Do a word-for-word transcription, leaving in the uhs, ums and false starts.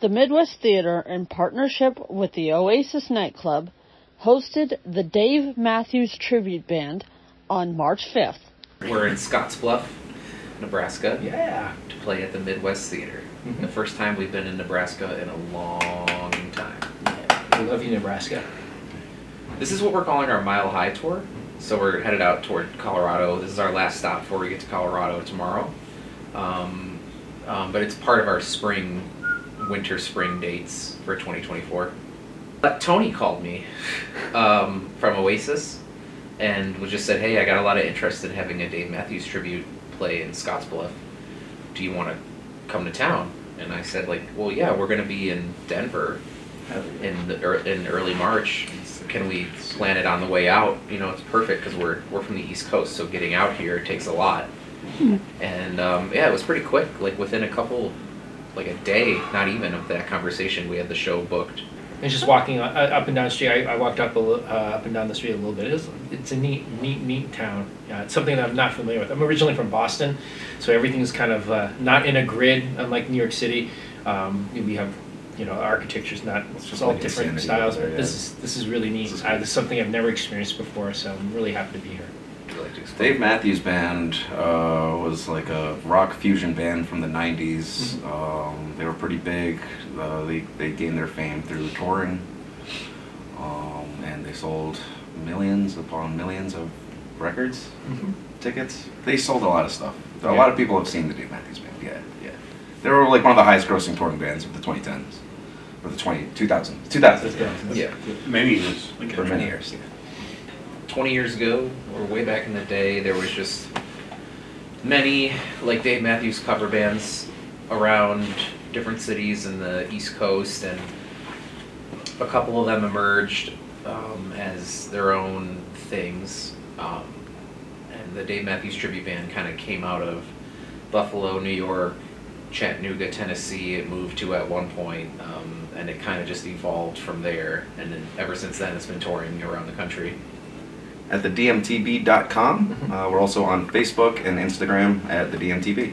The Midwest Theater, in partnership with the Oasis Nightclub, hosted the Dave Matthews Tribute Band on March fifth. We're in Scottsbluff, Nebraska, yeah, to play at the Midwest Theater. Mm-hmm. The first time we've been in Nebraska in a long time. Yeah. We love you, Nebraska. This is what we're calling our Mile High Tour. So we're headed out toward Colorado. This is our last stop before we get to Colorado tomorrow. Um, um, but it's part of our spring winter spring dates for twenty twenty-four. But Tony called me um, from Oasis and was just said, hey, I got a lot of interest in having a Dave Matthews tribute play in Scottsbluff. Do you want to come to town? And I said, like, well, yeah, we're going to be in Denver in the er in early March. Can we plan it on the way out? You know, it's perfect because we're we're from the East Coast, so getting out here takes a lot. And um, yeah, it was pretty quick. Like within a couple. Like a day, not even, of that conversation, we had the show booked. And just walking up and down the street, I, I walked up a little, uh, up and down the street a little bit. It was, it's a neat, neat, neat town. Yeah, it's something that I'm not familiar with. I'm originally from Boston, so everything's kind of uh, not in a grid, unlike New York City. Um, we have, you know, architecture's not, it's just all different styles. There, yeah. This is this is really neat. This is, uh, this is something I've never experienced before, so I'm really happy to be here. Dave Matthews Band uh, was like a rock fusion band from the nineties. Mm-hmm. um, they were pretty big. Uh, they, they gained their fame through touring, um, and they sold millions upon millions of records, mm-hmm. tickets. They sold a lot of stuff. A yeah. lot of people have seen the Dave Matthews Band. Yeah, yeah. They were like one of the highest grossing touring bands of the twenty tens, or the twenty, two thousands. two thousands, yeah. yeah. Many years. Like For many years, yeah. twenty years ago, or way back in the day, there was just many, like, Dave Matthews cover bands around different cities in the East Coast, and a couple of them emerged um, as their own things. Um, and the Dave Matthews Tribute Band kind of came out of Buffalo, New York, Chattanooga, Tennessee, it moved to at one point, um, and it kind of just evolved from there, and then ever since then it's been touring around the country. At the D M T B dot com. Uh, we're also on Facebook and Instagram at the D M T B.